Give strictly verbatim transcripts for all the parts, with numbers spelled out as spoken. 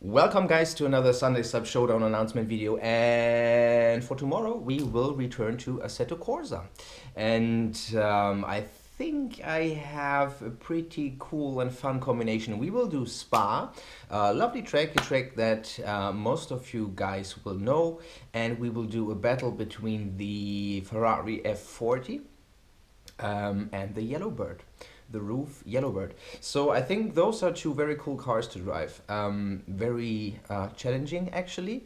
Welcome guys to another Sunday Sub Showdown announcement video, and for tomorrow we will return to Assetto Corsa, and um, I think I have a pretty cool and fun combination. We will do Spa, a lovely track, a track that uh, most of you guys will know, and we will do a battle between the Ferrari F forty um, and the Yellowbird. The R U F Yellowbird. So I think those are two very cool cars to drive. Um, very uh, challenging actually.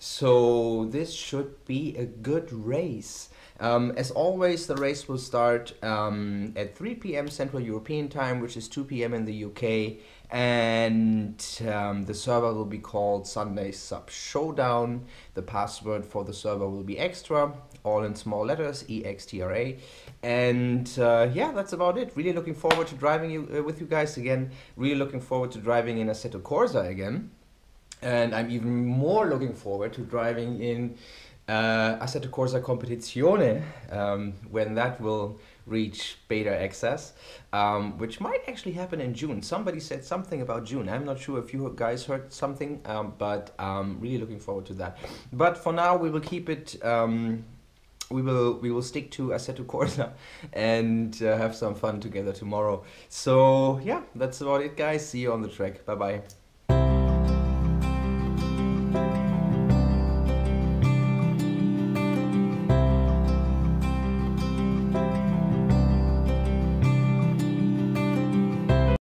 So this should be a good race. Um, as always, the race will start um, at three P M Central European time, which is two P M in the U K, and um, the server will be called Sunday Sub Showdown. The password for the server will be extra, all in small letters, E X T R A, and uh, yeah, that's about it. Really looking forward to driving you uh, with you guys again. Really looking forward to driving in Assetto Corsa again, and I'm even more looking forward to driving in Uh, Assetto Corsa Competizione, um, when that will reach beta access, um, which might actually happen in June. Somebody said something about June. I'm not sure if you guys heard something, um, but um, really looking forward to that. But for now, we will keep it. Um, we will we will stick to Assetto Corsa and uh, have some fun together tomorrow. So yeah, that's about it, guys. See you on the track. Bye bye.